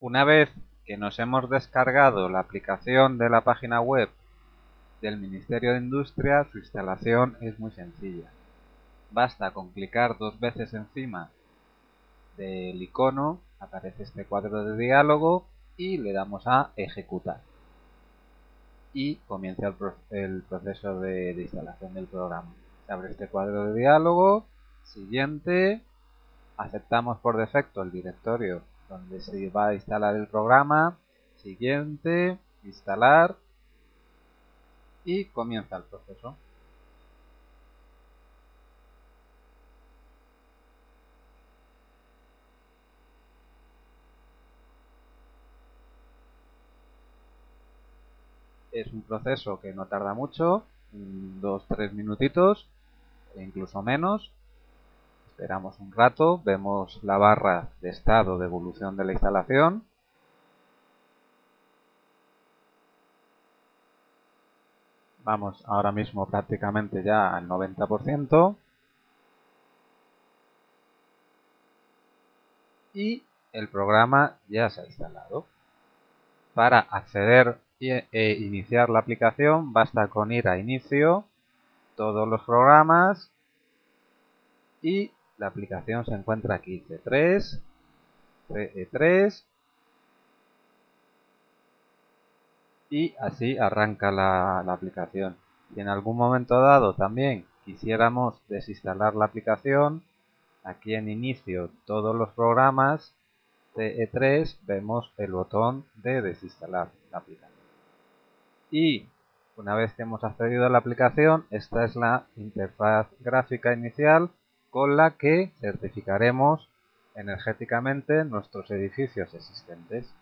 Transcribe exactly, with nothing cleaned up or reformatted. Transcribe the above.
Una vez que nos hemos descargado la aplicación de la página web del Ministerio de Industria, su instalación es muy sencilla. Basta con clicar dos veces encima del icono, aparece este cuadro de diálogo y le damos a ejecutar. Y comienza el, pro el proceso de, de instalación del programa. Se abre este cuadro de diálogo, siguiente, aceptamos por defecto el directorio donde se va a instalar el programa, siguiente, instalar y comienza el proceso. Es un proceso que no tarda mucho, dos, tres minutitos, e incluso menos. Esperamos un rato, vemos la barra de estado de evolución de la instalación. Vamos ahora mismo prácticamente ya al noventa por ciento. Y el programa ya se ha instalado. Para acceder e iniciar la aplicación basta con ir a inicio, todos los programas y la aplicación se encuentra aquí, C E tres, C E tres, y así arranca la, la aplicación. Si en algún momento dado también quisiéramos desinstalar la aplicación, aquí en inicio todos los programas, C E tres, vemos el botón de desinstalar la aplicación. Y una vez que hemos accedido a la aplicación, esta es la interfaz gráfica inicial con la que certificaremos energéticamente nuestros edificios existentes.